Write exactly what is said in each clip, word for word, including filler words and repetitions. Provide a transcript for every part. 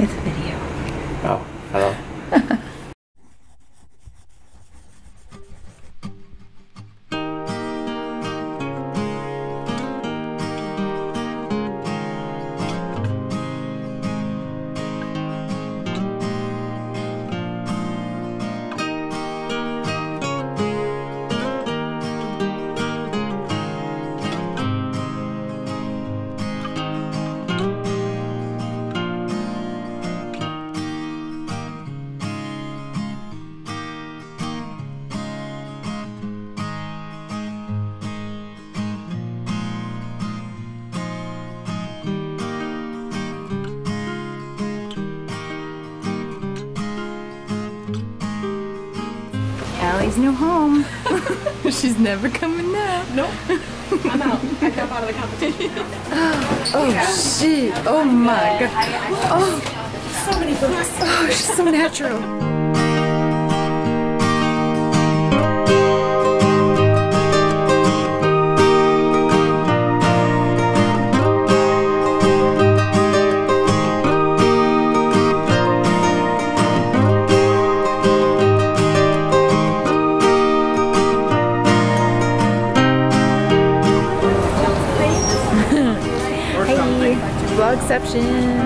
It's video. Oh, hello. Allie's new home. She's never coming now. Nope. I'm out. I got out of the competition. Oh, shit. Oh, my God. Oh, so many books. Oh, she's so natural. Vlogception.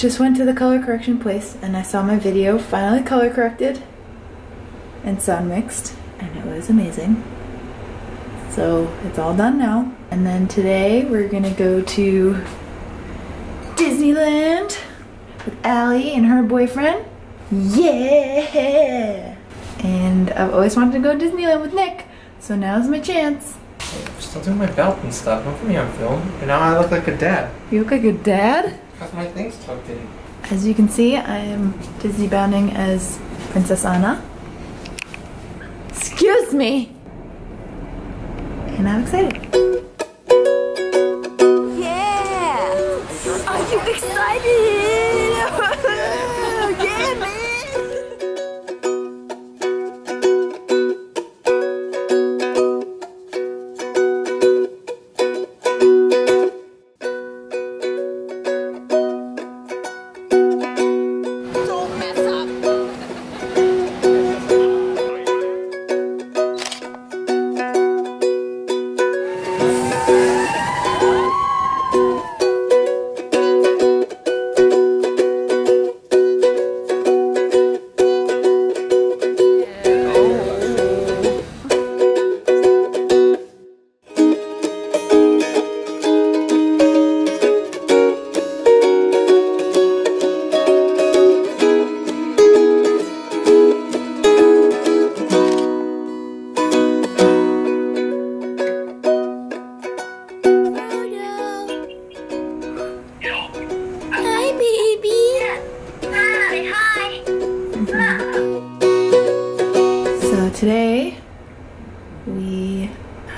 Just went to the color correction place and I saw my video finally color corrected and sound mixed, and it was amazing. So it's all done now. And then today we're gonna go to Disneyland with Allie and her boyfriend. Yeah! And I've always wanted to go to Disneyland with Nick, so now's my chance. I'm still doing my belt and stuff. Don't put me on film. And now I look like a dad. You look like a dad? How's my things tucked in? As you can see, I am Disney bounding as Princess Anna. Excuse me! And I'm excited. Yeah! Are you excited? Yeah, man! Thank you.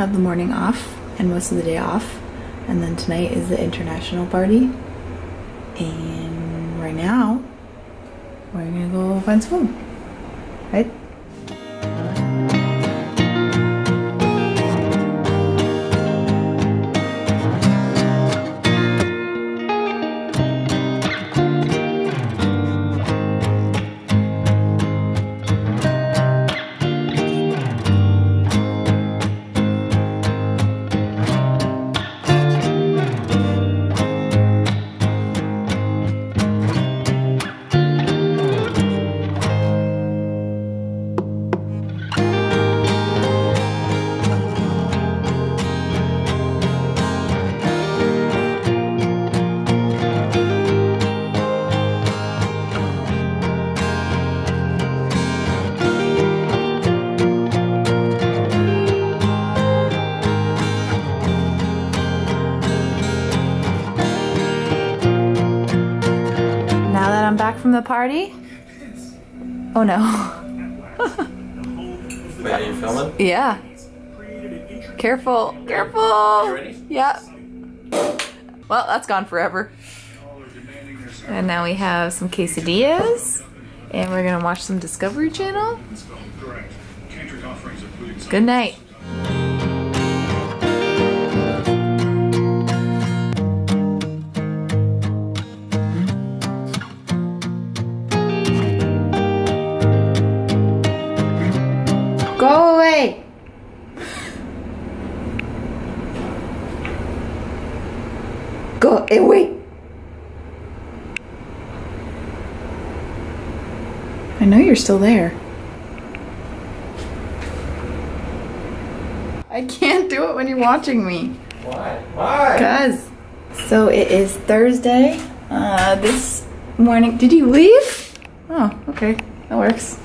have the morning off and most of the day off, and then tonight is the international party, and right now we're gonna go find some food, right? From the party? Oh no. Wait, are you filming? Yeah. Careful, careful. You ready? Yeah. Well, that's gone forever. And now we have some quesadillas, and we're gonna watch some Discovery Channel. Good night. Go away! Go away! I know you're still there. I can't do it when you're watching me. Why? Why? Because. So it is Thursday. Uh, this morning. Did you leave? Oh, okay. That works.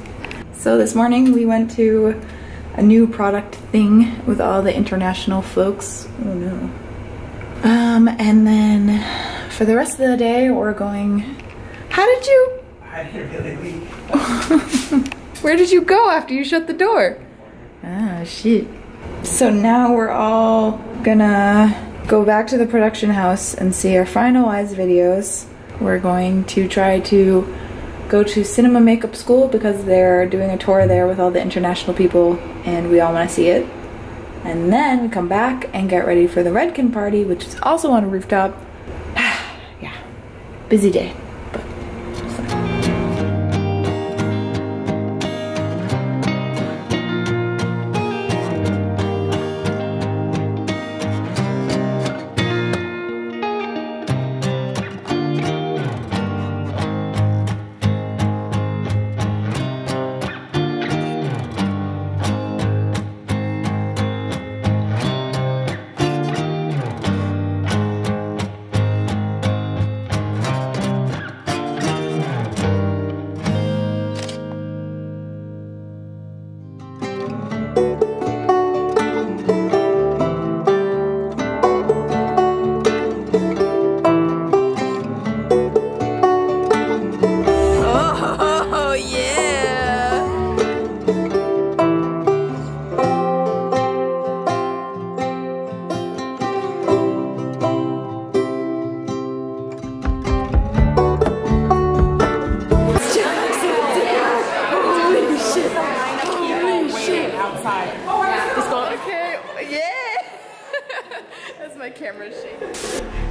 So this morning we went to a new product thing with all the international folks. Oh no. Um, and then for the rest of the day we're going... How did you... I didn't really leave. Where did you go after you shut the door? Ah, shit. So now we're all gonna go back to the production house and see our finalized videos. We're going to try to go to Cinema Makeup School because they're doing a tour there with all the international people and we all want to see it. And then come back and get ready for the Redken party, which is also on a rooftop. Yeah, busy day.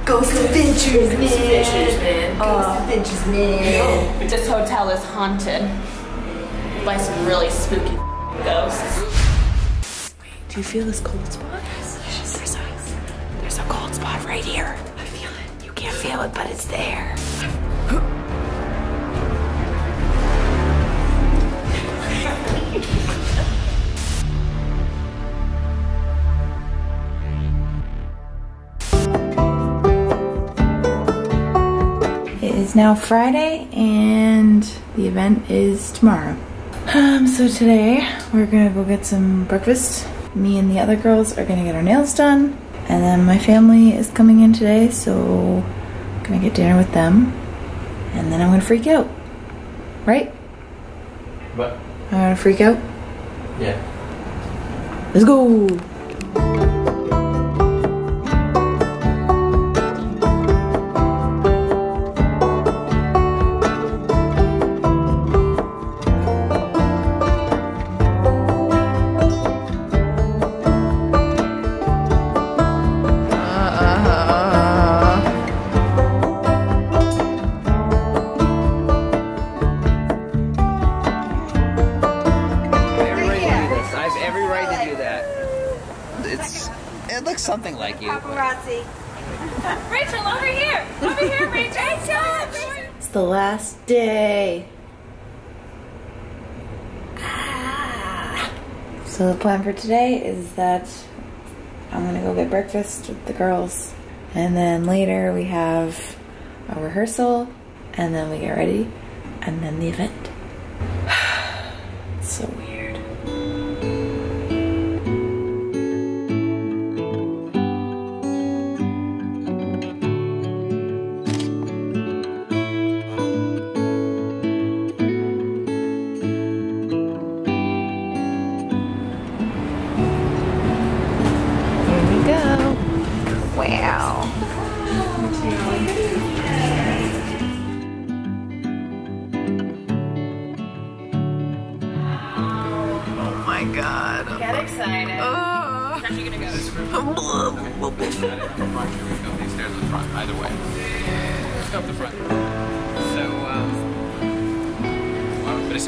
Ghost Adventures, man. Ghost Adventures, man. Ghost Adventures, man. Oh. This hotel is haunted by some really spooky ghosts. Wait, do you feel this cold spot? There's a, there's a cold spot right here. I feel it. You can't feel it, but it's there. Now Friday and the event is tomorrow. Um, so today we're gonna go get some breakfast. Me and the other girls are gonna get our nails done, and then my family is coming in today, so I'm gonna get dinner with them, and then I'm gonna freak out. Right? What? I'm gonna freak out? Yeah. Let's go! something like you. Paparazzi. Rachel, over here! Over here, Rachel! Rachel! It's the last day. So the plan for today is that I'm gonna go get breakfast with the girls. And then later we have a rehearsal, and then we get ready, and then the event. It's so weird.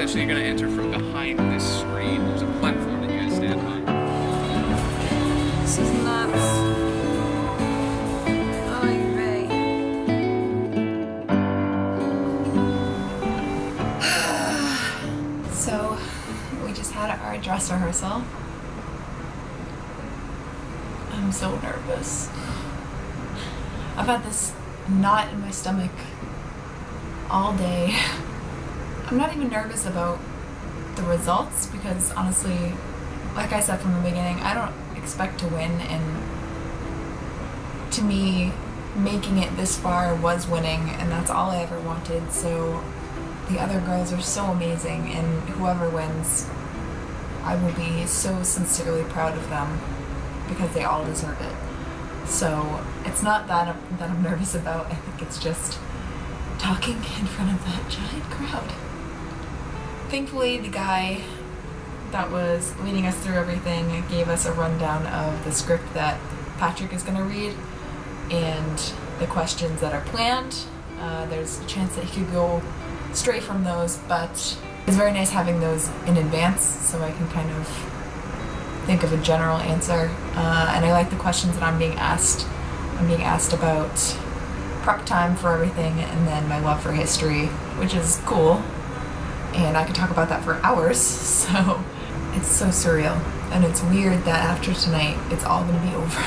Essentially, you're going to enter from behind this screen. There's a platform that you guys stand on. This is nuts. Oh, you're So, we just had our dress rehearsal. I'm so nervous. I've had this knot in my stomach all day. I'm not even nervous about the results because, honestly, like I said from the beginning, I don't expect to win, and to me, making it this far was winning, and that's all I ever wanted, so the other girls are so amazing, and whoever wins, I will be so sincerely proud of them because they all deserve it. So it's not that I'm, that I'm nervous about, I think it's just talking in front of that giant crowd. Thankfully, the guy that was leading us through everything gave us a rundown of the script that Patrick is going to read and the questions that are planned. Uh, there's a chance that he could go stray from those, but it's very nice having those in advance so I can kind of think of a general answer. Uh, and I like the questions that I'm being asked. I'm being asked about prep time for everything and then my love for history, which is cool. And I could talk about that for hours, so it's so surreal. And it's weird that after tonight, it's all gonna be over.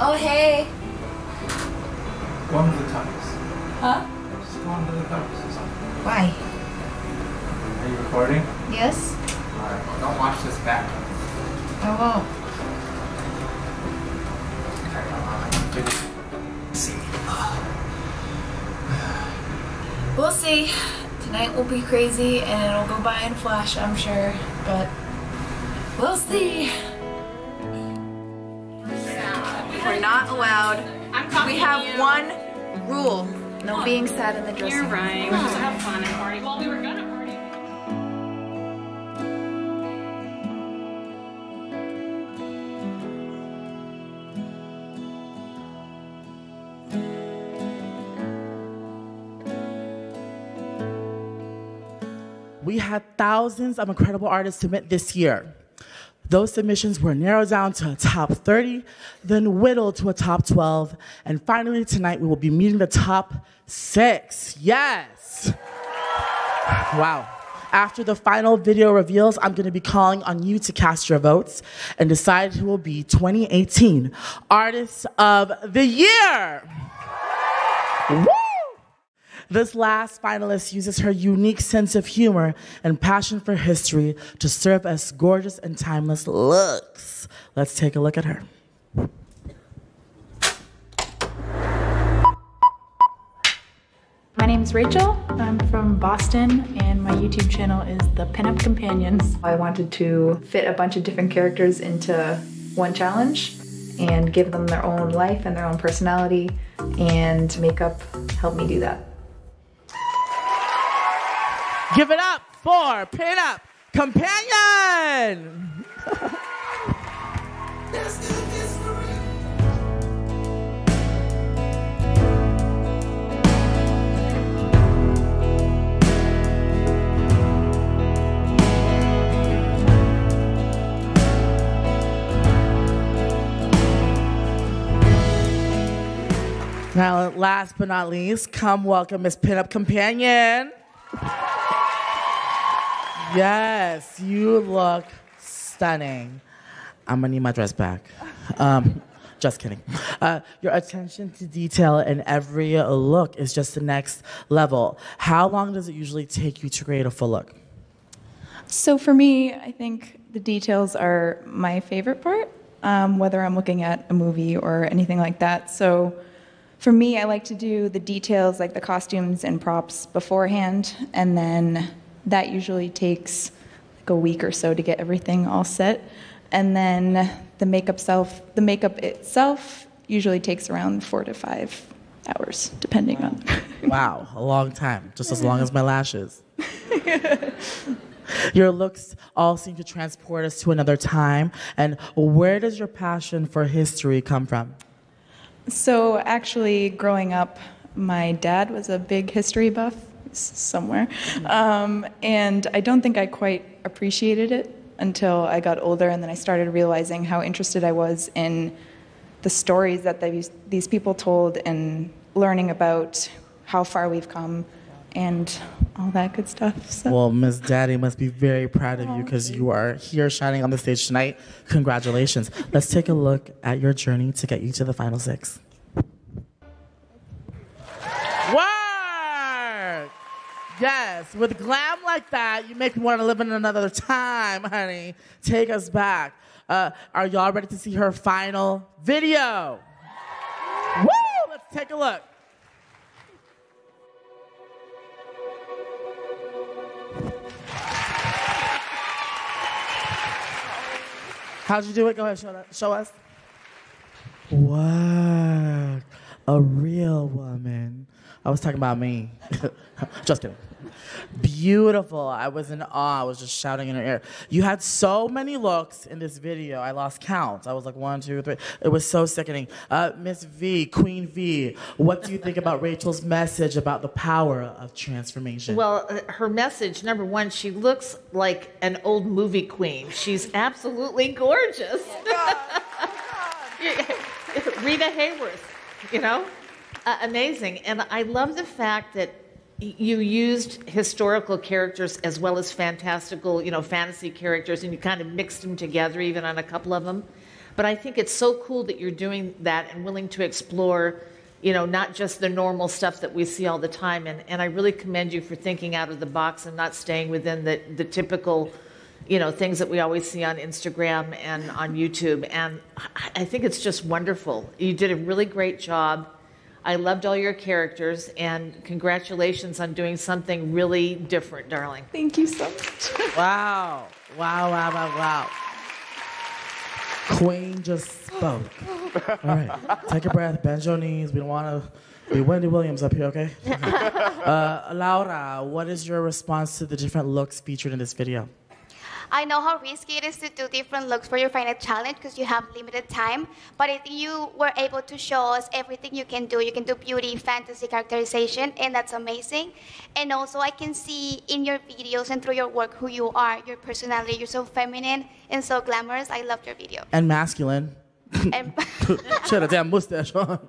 Oh, hey! One of the times. Huh? Just one of the times or something. Why? Are you recording? Yes. Alright, well, don't watch this back. I won't. We'll see. Tonight will be crazy and it'll go by in flash, I'm sure, but we'll see. We're not allowed. We have one rule. No being sad in the dressing room. You're right. We're supposed to have fun and party. Well, we were gonna party. We had thousands of incredible artists submit this year. Those submissions were narrowed down to a top thirty, then whittled to a top twelve, and finally tonight we will be meeting the top six. Yes! Wow. After the final video reveals, I'm gonna be calling on you to cast your votes and decide who will be twenty eighteen Artist of the Year. Woo! This last finalist uses her unique sense of humor and passion for history to serve as gorgeous and timeless looks. Let's take a look at her. My name is Rachel. I'm from Boston, and my YouTube channel is The Pin-Up Companions. I wanted to fit a bunch of different characters into one challenge and give them their own life and their own personality, and makeup helped me do that. Give it up for Pin-Up Companion! Now, last but not least, come welcome Miss Pin-Up Companion. Yes, you look stunning. I'm gonna need my dress back. Um, just kidding. Uh, your attention to detail in every look is just the next level. How long does it usually take you to create a full look? So for me, I think the details are my favorite part, um, whether I'm looking at a movie or anything like that. So for me, I like to do the details, like the costumes and props beforehand, and then that usually takes like a week or so to get everything all set. And then the makeup self, the makeup itself usually takes around four to five hours, depending on. Wow, a long time, just as long as my lashes. Your looks all seem to transport us to another time. And where does your passion for history come from? So actually, growing up, my dad was a big history buff somewhere. Um, and I don't think I quite appreciated it until I got older, and then I started realizing how interested I was in the stories that these people told and learning about how far we've come and all that good stuff. So. Well, Miss Daddy must be very proud of you because you are here shining on the stage tonight. Congratulations. Let's take a look at your journey to get you to the final six. Yes, with glam like that, you make me want to live in another time, honey. Take us back. Uh, are y'all ready to see her final video? Woo! Let's take a look. How'd you do it? Go ahead, show, that, show us. Work. A real woman. I was talking about me. Just kidding. Beautiful. I was in awe. I was just shouting in her ear. You had so many looks in this video. I lost count. I was like one, two, three. It was so sickening. Uh, Miss V, Queen V, what do you think about Rachel's message about the power of transformation? Well, her message, number one, she looks like an old movie queen. She's absolutely gorgeous. Oh God. Oh God. Rita Hayworth, you know? Uh, amazing. And I love the fact that you used historical characters as well as fantastical, you know, fantasy characters, and you kind of mixed them together even on a couple of them. But I think it's so cool that you're doing that and willing to explore, you know, not just the normal stuff that we see all the time. And, and I really commend you for thinking out of the box and not staying within the, the typical, you know, things that we always see on Instagram and on YouTube. And I, I think it's just wonderful. You did a really great job. I loved all your characters, and congratulations on doing something really different, darling. Thank you so much. Wow. Wow, wow, wow, wow. Queen just spoke. All right, take a breath, bend your knees. We don't want to be Wendy Williams up here, okay? uh, Laura, what is your response to the different looks featured in this video? I know how risky it is to do different looks for your final challenge because you have limited time, but I think you were able to show us everything you can do. You can do beauty, fantasy, characterization, and that's amazing. And also I can see in your videos and through your work who you are, your personality. You're so feminine and so glamorous. I loved your video. And masculine. And shut a damn mustache on.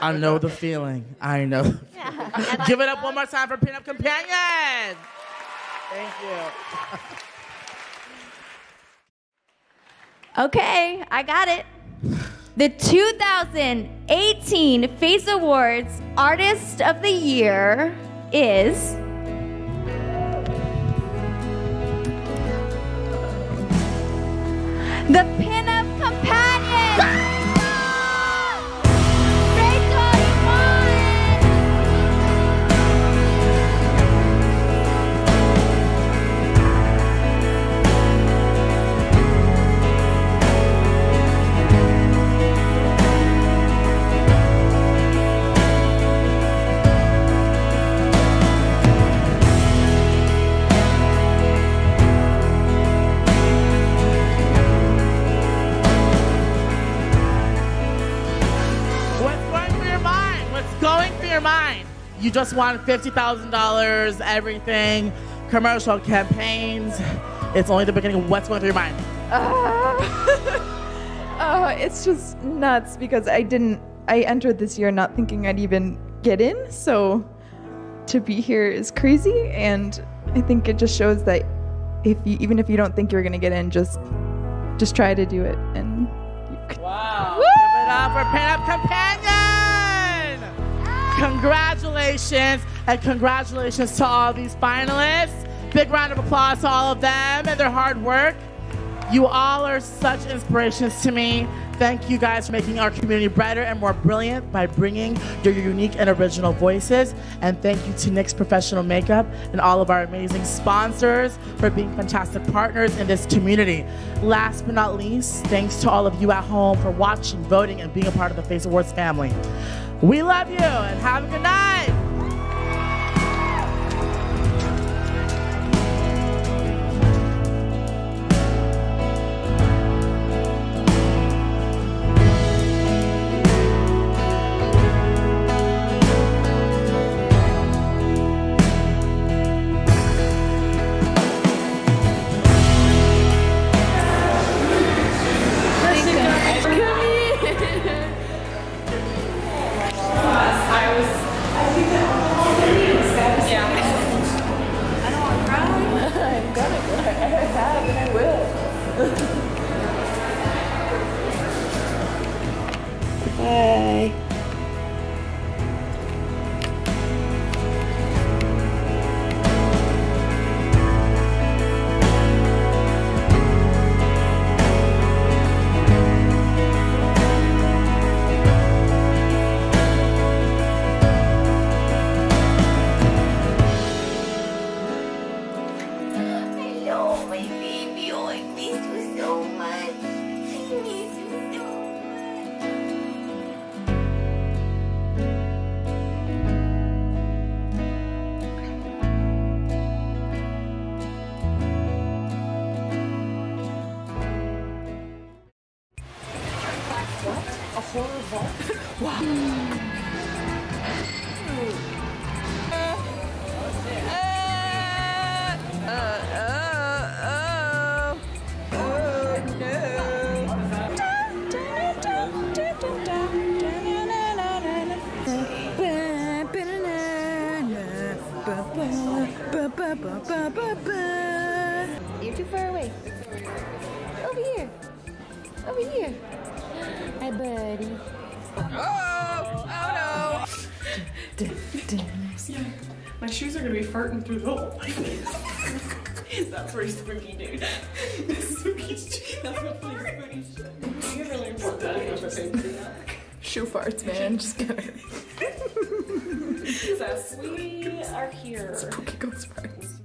I know the feeling. I know. Yeah. Give it up one more time for Pin-Up Companions. Thank you. Okay, I got it. The two thousand eighteen Face Awards Artist of the Year is... The Pin-Up Companions! You just won fifty thousand dollars, everything, commercial campaigns. It's only the beginning of what's going through your mind. Uh, uh, it's just nuts because I didn't I entered this year not thinking I'd even get in, so to be here is crazy, and I think it just shows that if you, even if you don't think you're gonna get in, just just try to do it. And you could. Wow! Woo! Give it up for Pin-Up Companion! Congratulations, and congratulations to all these finalists. Big round of applause to all of them and their hard work. You all are such inspirations to me. Thank you guys for making our community brighter and more brilliant by bringing your unique and original voices. And thank you to NYX Professional Makeup and all of our amazing sponsors for being fantastic partners in this community. Last but not least, thanks to all of you at home for watching, voting, and being a part of the Face Awards family. We love you and have a good night. You're too far away. Over here. Over here. Hi, buddy. Oh! Oh no! Yeah. My shoes are gonna be farting through the whole place. That's pretty spooky, dude. That's spooky shit. That's what pretty shit. You really important that. Shoe farts, man. Just kidding. So we are here. Spooky ghost farts.